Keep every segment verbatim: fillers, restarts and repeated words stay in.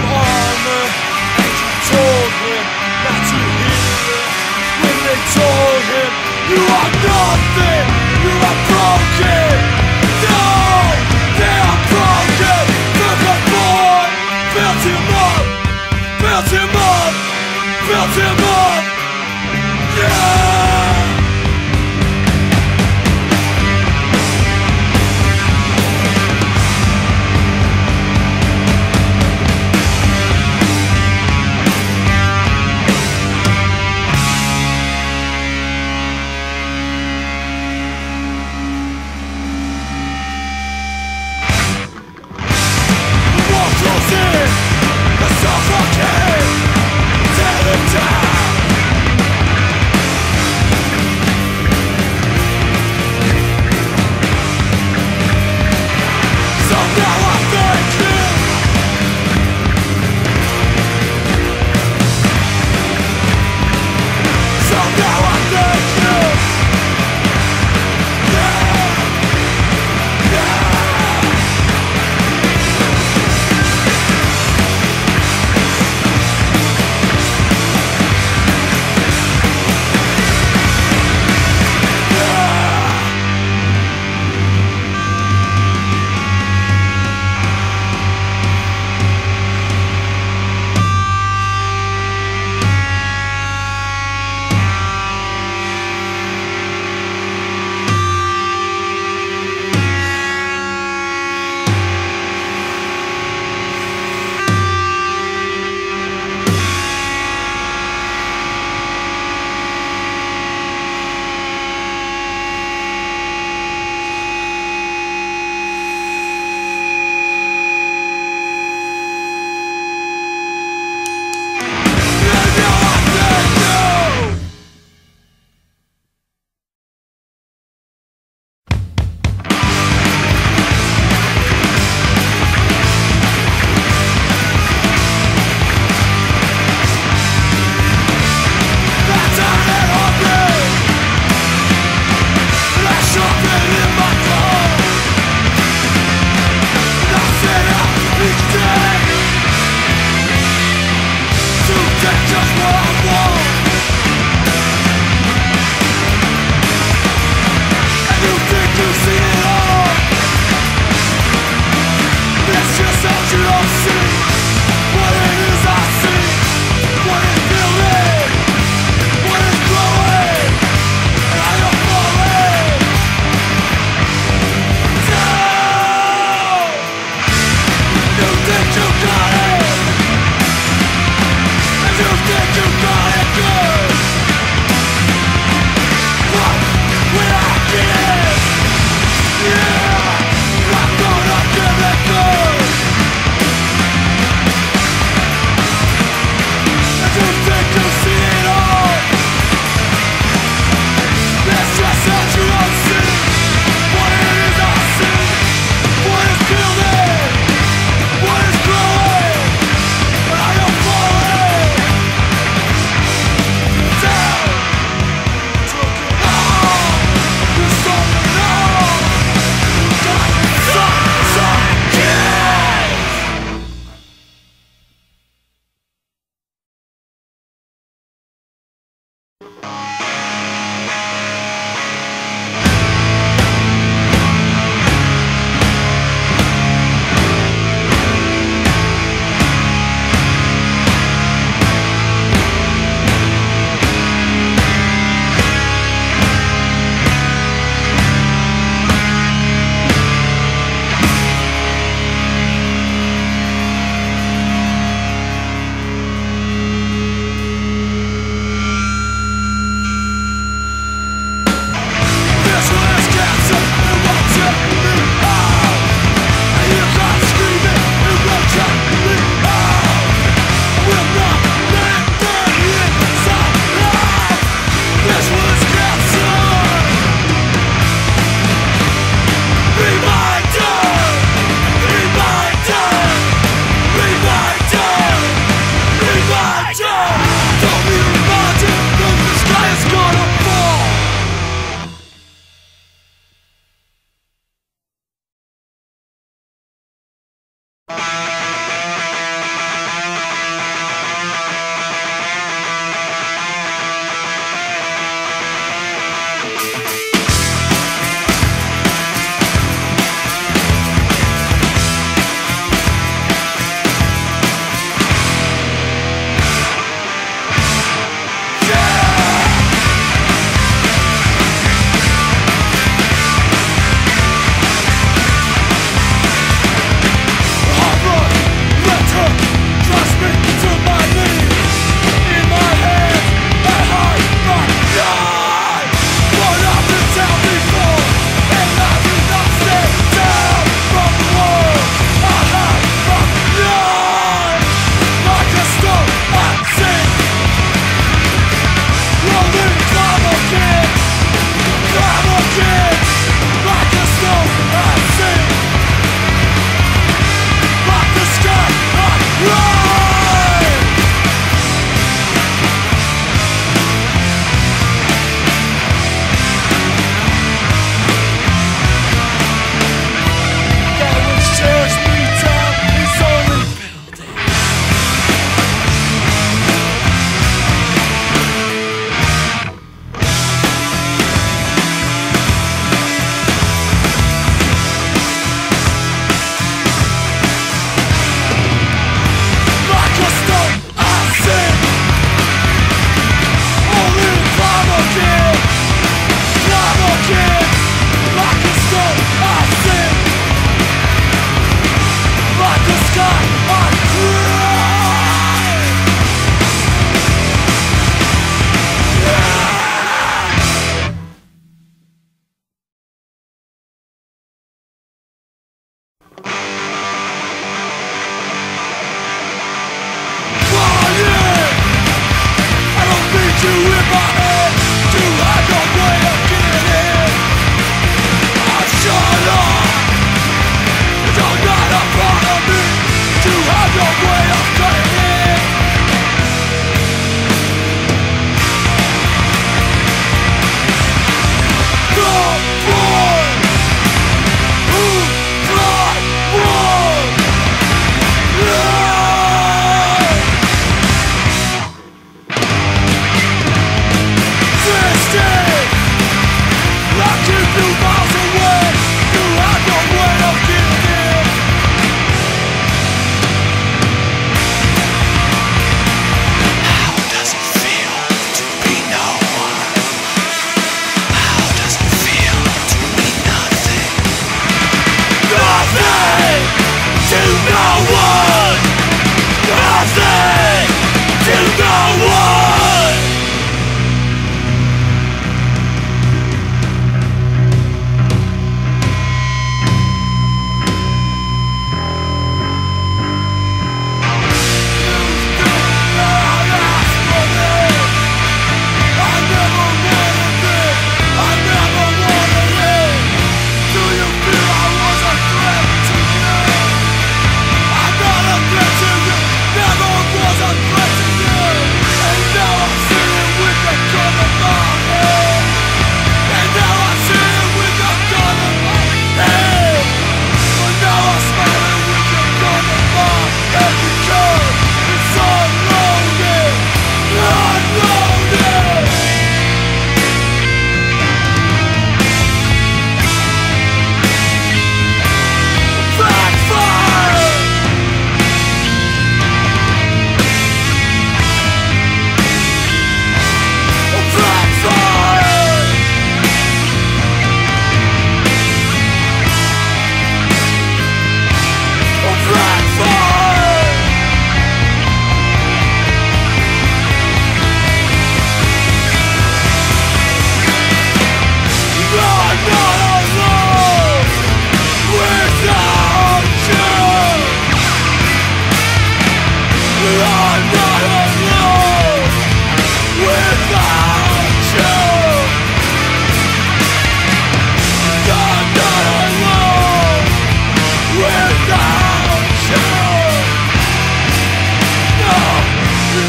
armor. Angels told him not to hear it when they told him, "You are nothing, you are broken." No, they are broken. Look at boy, built him up, built him up, built him up. Yeah.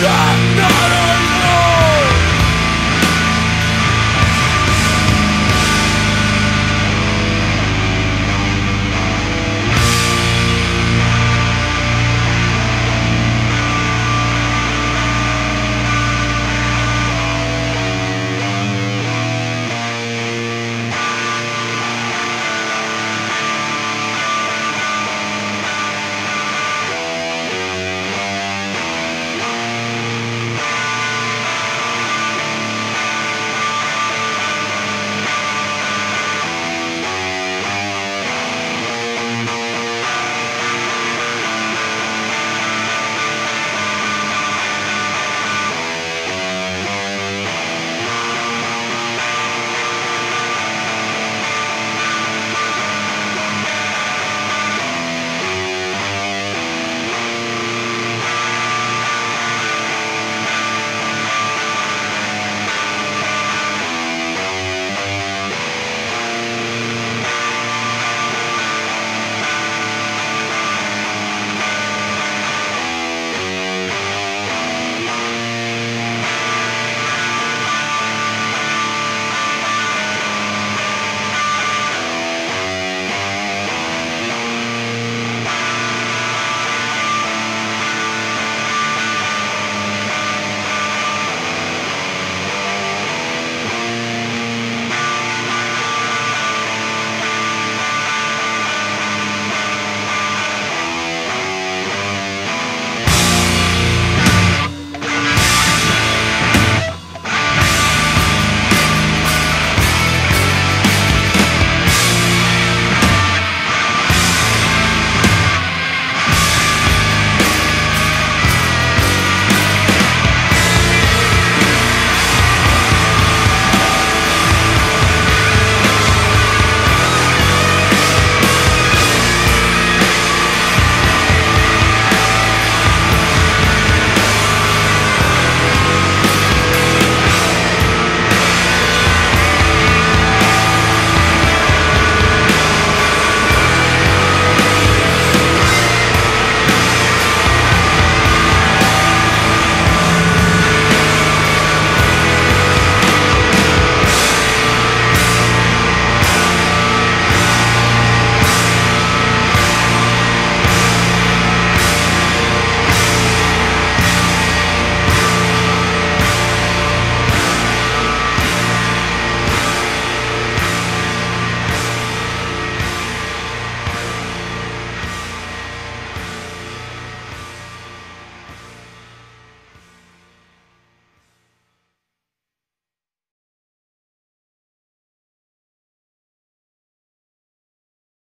No!